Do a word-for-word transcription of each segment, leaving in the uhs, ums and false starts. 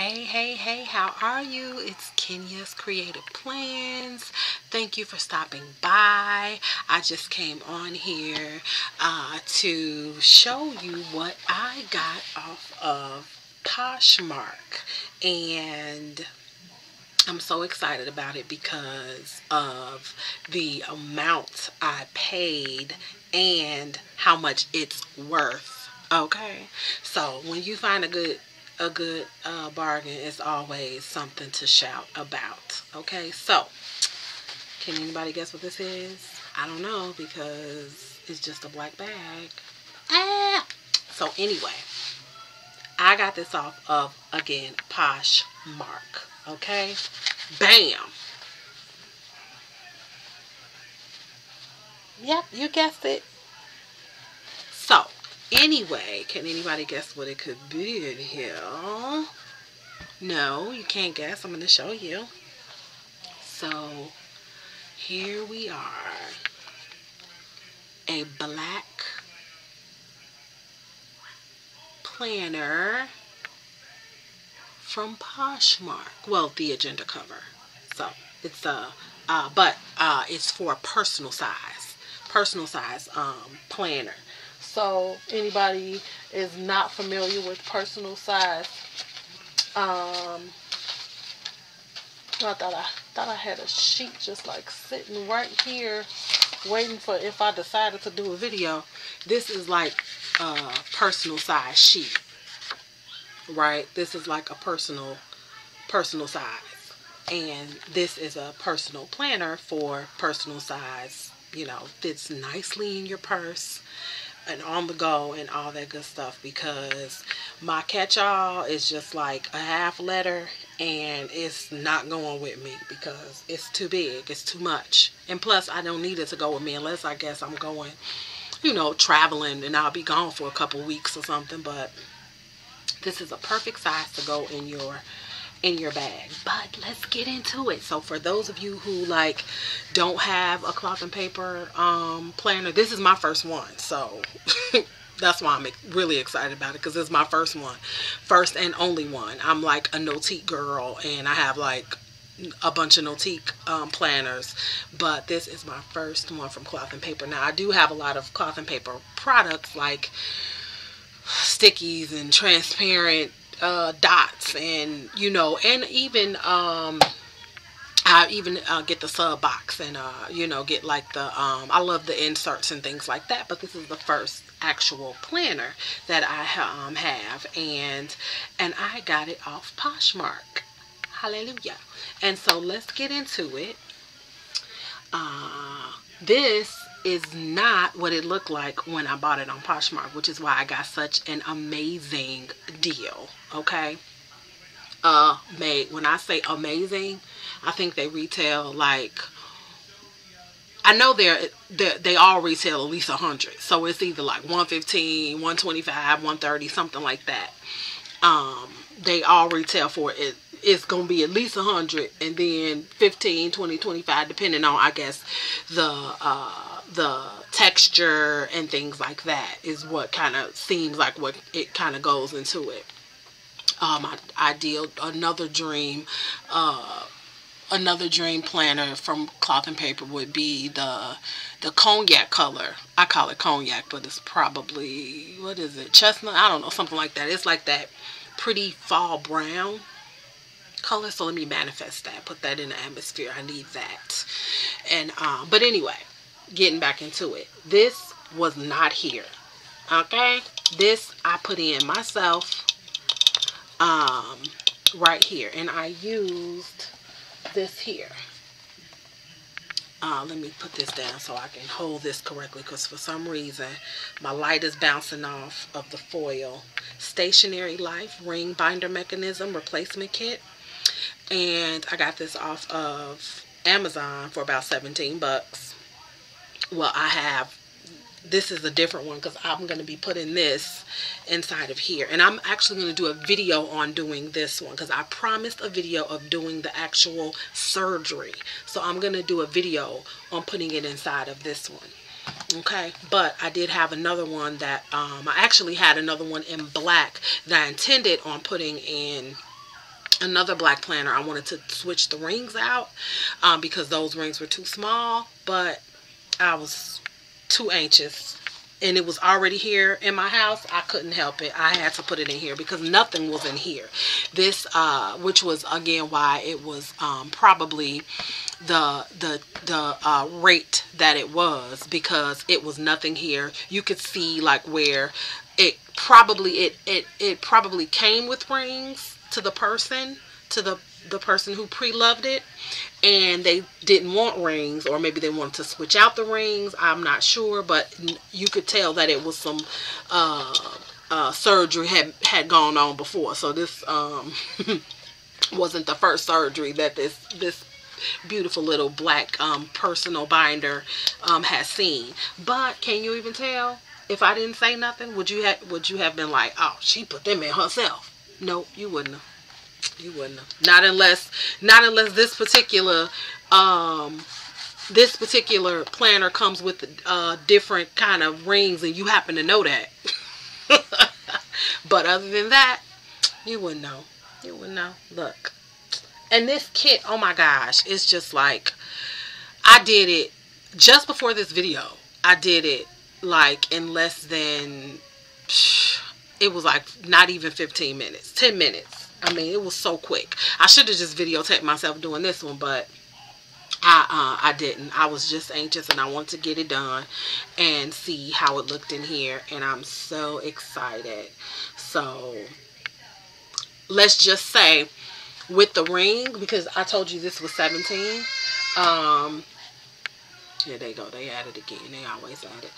Hey, hey, hey, how are you? It's Kinya's Creative Plans. Thank you for stopping by. I just came on here uh, to show you what I got off of Poshmark. And I'm so excited about it because of the amount I paid and how much it's worth. Okay? So when you find a good A good uh, bargain, is always something to shout about. Okay, so can anybody guess what this is? I don't know because it's just a black bag. Ah! So anyway, I got this off of, again, Poshmark. Okay, bam. Yep, you guessed it. So. Anyway, can anybody guess what it could be in here? No, you can't guess. I'm going to show you. So, here we are. A black planner from Poshmark. Well, the agenda cover. So, it's a, uh, uh, but uh, it's for personal size. Personal size um, planner. So anybody is not familiar with personal size, um, I thought I thought I had a sheet just like sitting right here waiting for if I decided to do a video. This is like a personal size sheet, right? This is like a personal, personal size. And this is a personal planner for personal size, you know, fits nicely in your purse and on the go and all that good stuff, because my catch-all is just like a half letter and it's not going with me because it's too big, it's too much, and plus I don't need it to go with me unless I guess I'm going, you know, traveling and I'll be gone for a couple weeks or something. But this is a perfect size to go in your in your bag. But let's get into it. So for those of you who like don't have a Cloth and Paper um planner, this is my first one, so that's why I'm really excited about it, because it's my first one, first and only one. I'm like a NOTIQ girl and I have like a bunch of NOTIQ um, planners, but this is my first one from Cloth and Paper. Now I do have a lot of Cloth and Paper products like stickies and transparent Uh, dots, and you know, and even um, I even uh, get the sub box and uh, you know, get like the um, I love the inserts and things like that. But this is the first actual planner that I um, have, and and I got it off Poshmark. Hallelujah! And so let's get into it. Uh, this is not what it looked like when I bought it on Poshmark, which is why I got such an amazing deal. Okay, uh made when I say amazing, I think they retail like, I know they're, they're they all retail at least a hundred, so it's either like one fifteen, one twenty-five, one thirty, something like that. Um they all retail for it. It's gonna be at least a hundred, and then fifteen, twenty, twenty-five, depending on, I guess, the uh the texture and things like that is what kind of seems like what it kind of goes into it. um I, I dealed another dream uh another dream planner from Cloth and Paper would be the the cognac color. I call it cognac, but it's probably, what is it, chestnut, I don't know, something like that. It's like that pretty fall brown color. So let me manifest that, put that in the atmosphere. I need that. And um but anyway, getting back into it, this was not here. Okay, this I put in myself um right here, and I used this here. Uh, let me put this down so I can hold this correctly, because for some reason my light is bouncing off of the foil. Stationary Life ring binder mechanism replacement kit, and I got this off of Amazon for about seventeen bucks. Well, I have, this is a different one because I'm going to be putting this inside of here, and I'm actually going to do a video on doing this one because I promised a video of doing the actual surgery. So I'm going to do a video on putting it inside of this one. Okay, but I did have another one that um I actually had another one in black that I intended on putting in another black planner. I wanted to switch the rings out um, because those rings were too small, but I was too anxious and it was already here in my house. I couldn't help it. I had to put it in here because nothing was in here. This, uh, which was again why it was um, probably the the the uh, rate that it was, because it was nothing here. You could see like where it probably it it it probably came with rings to the person to the the person who pre-loved it, and they didn't want rings, or maybe they wanted to switch out the rings. I'm not sure, but you could tell that it was some uh, uh, surgery had had gone on before. So this um, wasn't the first surgery that this this beautiful little black um, personal binder um, has seen. But can you even tell? If I didn't say nothing, would you have would you have been like, oh, she put them in herself? No, you wouldn't have. You wouldn't have. Not unless, not unless this particular, um, this particular planner comes with uh, different kind of rings, and you happen to know that. But other than that, you wouldn't know. You wouldn't know. Look, and this kit, oh my gosh, it's just like, I did it just before this video. I did it like in less than, it was like not even fifteen minutes, ten minutes. I mean, it was so quick. I should have just videotaped myself doing this one, but I uh, I didn't. I was just anxious, and I wanted to get it done and see how it looked in here, and I'm so excited. So let's just say with the ring, because I told you this was seventeen. Um, here they go. They added again. They always add it.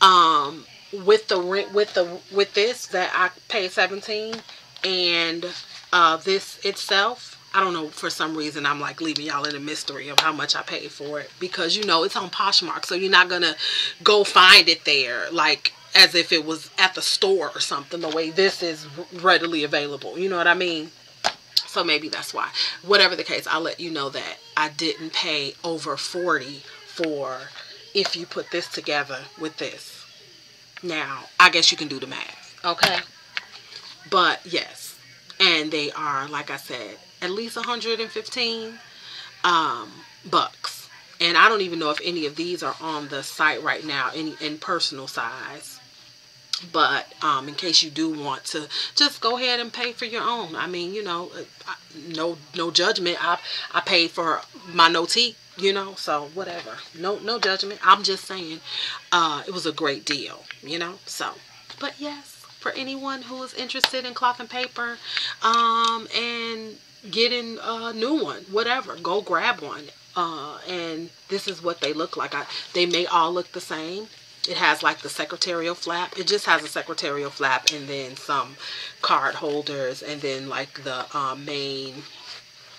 Um, with the ring, with the with this that I paid seventeen, and uh this itself, I don't know, for some reason I'm like leaving y'all in a mystery of how much I paid for it, because you know it's on Poshmark, so you're not gonna go find it there like as if it was at the store or something, the way this is readily available, you know what I mean? So maybe that's why. Whatever the case, I'll let you know that I didn't pay over forty for if you put this together with this. Now I guess you can do the math, okay? But yes, and they are, like I said, at least one hundred fifteen um, bucks. And I don't even know if any of these are on the site right now, any in personal size. But um, in case you do want to, just go ahead and pay for your own. I mean, you know, I, no no judgment. I I paid for my NOTIQ, you know, so whatever. No no judgment. I'm just saying, uh, it was a great deal, you know. So, but yes. For anyone who is interested in cloth and paper um, and getting a new one, whatever, go grab one. Uh, and this is what they look like. I, they may all look the same. It has like the secretarial flap. It just has a secretarial flap and then some card holders and then like the uh, main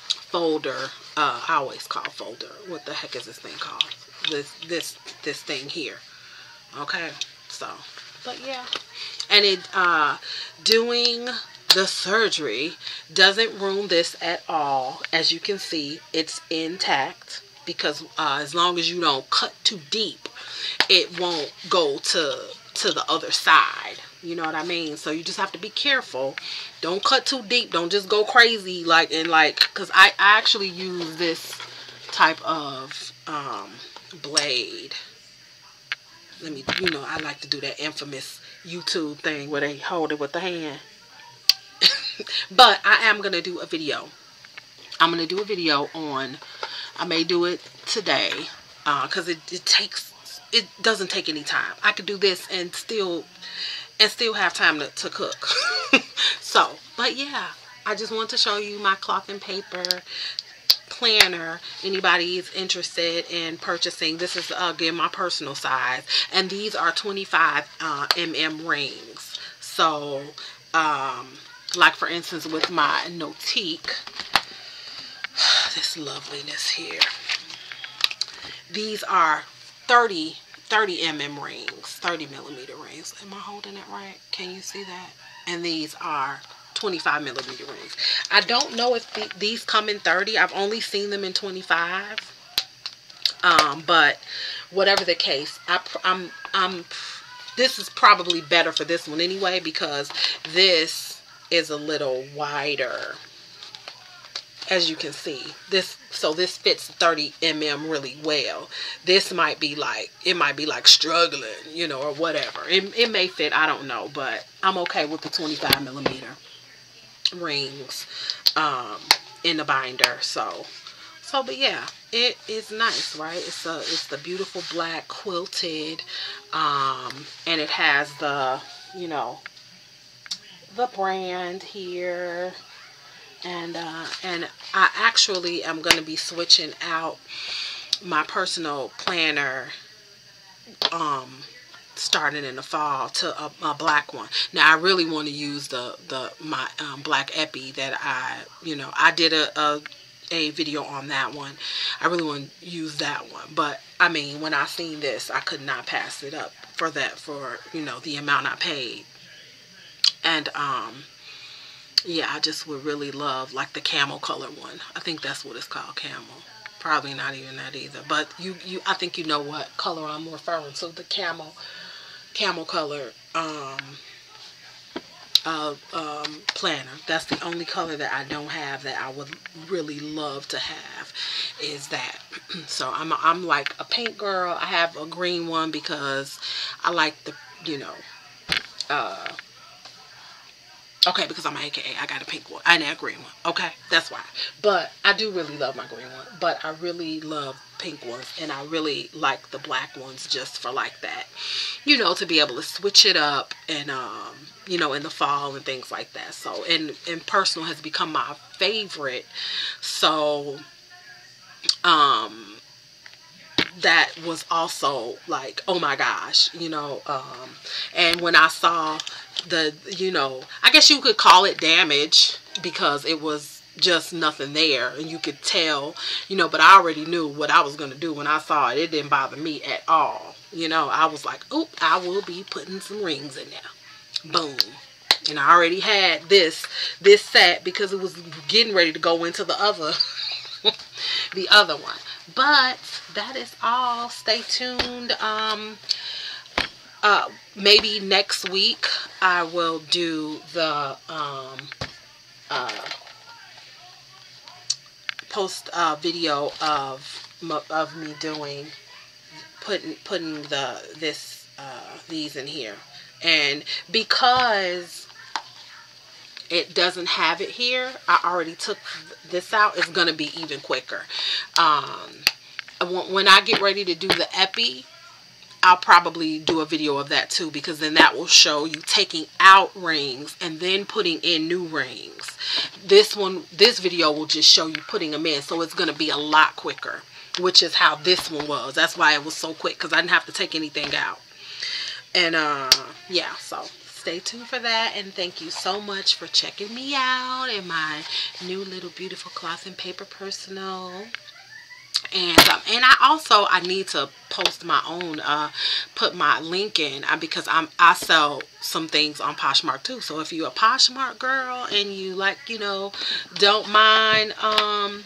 folder. Uh, I always call folder. What the heck is this thing called? This, this, this thing here. Okay, so... But yeah, and it uh, doing the surgery doesn't ruin this at all. As you can see, it's intact because uh, as long as you don't cut too deep, it won't go to to the other side. You know what I mean? So you just have to be careful. Don't cut too deep. Don't just go crazy like and like. Because I, I actually use this type of um, blade. Let me, you know, I like to do that infamous YouTube thing where they hold it with the hand. But I am going to do a video. I'm going to do a video on, I may do it today. Uh, because it, it takes, it doesn't take any time. I could do this and still, and still have time to, to cook. So, but yeah, I just want to show you my cloth and paper planner. Anybody is interested in purchasing, this is uh, again my personal size, and these are twenty-five uh, millimeter rings. So um, like for instance with my NOTIQ, this loveliness here, these are thirty millimeter rings, thirty millimeter rings. Am I holding it right? Can you see that? And these are twenty-five millimeter rings. I don't know if th these come in thirty. I've only seen them in twenty-five. Um, but whatever the case, I pr I'm I'm. This is probably better for this one anyway because this is a little wider. as you can see. This, so this fits thirty millimeters really well. This might be like, it might be like struggling, you know, or whatever. It, it may fit, I don't know, but I'm okay with the twenty-five millimeter rings um, in the binder. So, so, but yeah, it is nice, right? It's a, it's the beautiful black quilted, um, and it has the, you know, the brand here. And uh, and I actually am going to be switching out my personal planner um, starting in the fall to a, a black one. Now, I really want to use the, the my um, black Epi that I, you know, I did a, a, a video on that one. I really want to use that one. But, I mean, when I seen this, I could not pass it up for that, for, you know, the amount I paid. And, um... yeah, I just would really love like the camel color one. I think that's what it's called, camel. Probably not even that either. But you, you, I think you know what color I'm referring to. The camel, camel color um, uh, um, planner. That's the only color that I don't have that I would really love to have is that. So I'm, I'm like a pink girl. I have a green one because I like the, you know, uh, okay, because I'm A K A, I got a pink one and a green one. Okay, that's why. But I do really love my green one. But I really love pink ones, and I really like the black ones just for like that, you know, to be able to switch it up and um, you know, in the fall and things like that. So and and personal has become my favorite. So um, that was also like, oh my gosh, you know. Um, and when I saw the, you know, I guess you could call it damage because it was just nothing there and you could tell, you know, but I already knew what I was going to do when I saw it. It didn't bother me at all. You know, I was like, oop, I will be putting some rings in there. Boom. And I already had this, this set because it was getting ready to go into the other, the other one. But that is all. Stay tuned. Um, Uh, maybe next week I will do the um, uh, post uh, video of of me doing putting putting the this uh, these in here, and because it doesn't have it here, I already took this out. It's gonna be even quicker. Um, when I get ready to do the Epi, I'll probably do a video of that too, because then that will show you taking out rings and then putting in new rings. This one, this video will just show you putting them in. So it's going to be a lot quicker, which is how this one was. That's why it was so quick, because I didn't have to take anything out. And uh, yeah, so stay tuned for that. And thank you so much for checking me out in my new little beautiful Cloth and Paper personal. And um, and I also I need to post my own, uh, put my link in uh, because I'm I sell some things on Poshmark too. So if you're a Poshmark girl and you like, you know, don't mind um,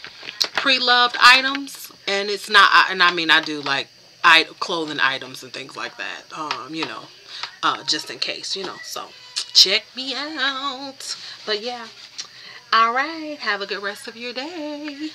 pre-loved items, and it's not I, and I mean I do like I clothing items and things like that. Um, you know, uh, just in case, you know. So check me out. But yeah, all right. Have a good rest of your day.